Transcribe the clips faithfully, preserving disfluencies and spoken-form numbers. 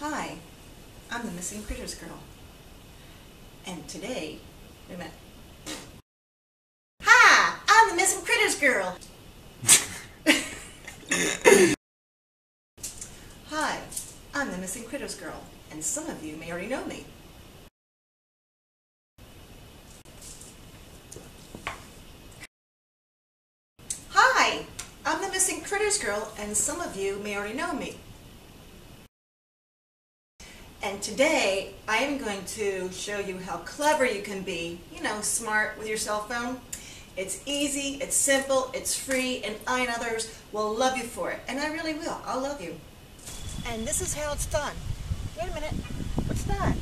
Hi, I'm the Missing Critters Girl, and today, wait a minute. Hi, I'm the Missing Critters Girl. Hi, I'm the Missing Critters Girl, and some of you may already know me. Hi, I'm the Missing Critters Girl, and some of you may already know me. And today, I am going to show you how clever you can be, you know, smart with your cell phone. It's easy, it's simple, it's free, and I and others will love you for it. And I really will. I'll love you. And this is how it's done. Wait a minute. What's that?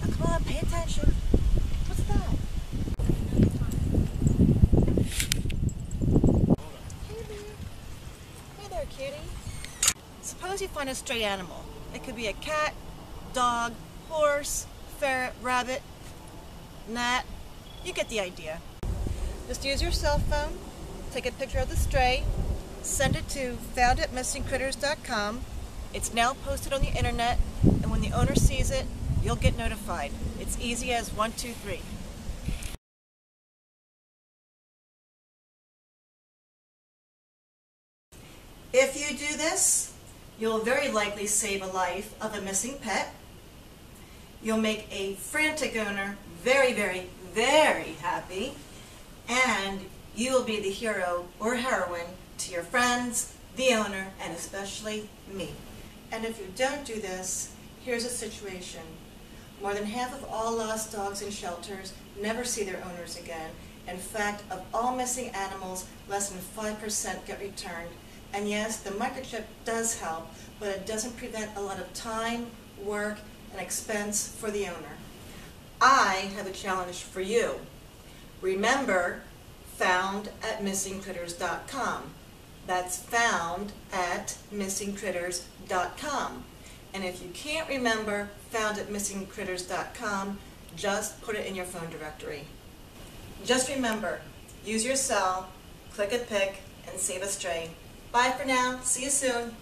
Now come on, pay attention. What's that? Hey there. Hey there, kitty. Suppose you find a stray animal. It could be a cat, dog, horse, ferret, rabbit, gnat. You get the idea. Just use your cell phone, take a picture of the stray, send it to found at missing critters dot com. It's now posted on the internet, and when the owner sees it, you'll get notified. It's easy as one, two, three. If you do this, you'll very likely save a life of a missing pet. You'll make a frantic owner very, very, very happy. And you will be the hero or heroine to your friends, the owner, and especially me. And if you don't do this, here's a situation. More than half of all lost dogs in shelters never see their owners again. In fact, of all missing animals, less than five percent get returned. And yes, the microchip does help, but it doesn't prevent a lot of time, work, and expense for the owner. I have a challenge for you. Remember, found at missing critters dot com. That's found at missing critters dot com. And if you can't remember found at missing critters dot com, just put it in your phone directory. Just remember, use your cell, click a pic, and save a stray. Bye for now. See you soon.